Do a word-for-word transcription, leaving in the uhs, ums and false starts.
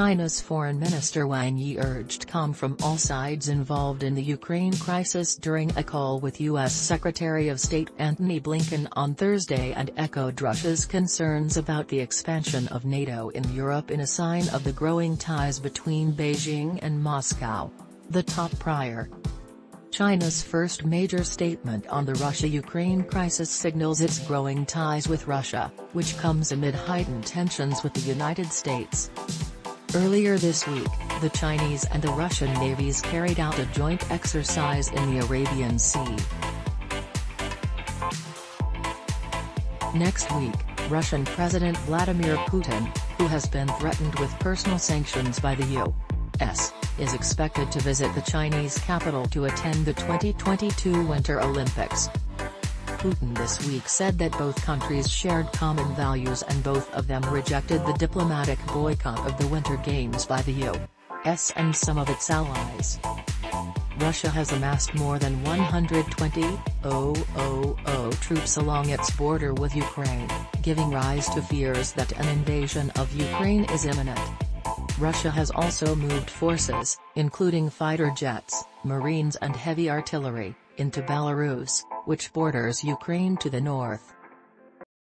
China's Foreign Minister Wang Yi urged calm from all sides involved in the Ukraine crisis during a call with U S Secretary of State Antony Blinken on Thursday and echoed Russia's concerns about the expansion of NATO in Europe in a sign of the growing ties between Beijing and Moscow. The top prior. China's first major statement on the Russia-Ukraine crisis signals its growing ties with Russia, which comes amid heightened tensions with the United States. Earlier this week, the Chinese and the Russian navies carried out a joint exercise in the Arabian Sea. Next week, Russian President Vladimir Putin, who has been threatened with personal sanctions by the U S, is expected to visit the Chinese capital to attend the twenty twenty-two Winter Olympics. Putin this week said that both countries shared common values and both of them rejected the diplomatic boycott of the Winter Games by the U S and some of its allies. Russia has amassed more than one hundred twenty thousand troops along its border with Ukraine, giving rise to fears that an invasion of Ukraine is imminent. Russia has also moved forces, including fighter jets, marines and heavy artillery, into Belarus, which borders Ukraine to the north.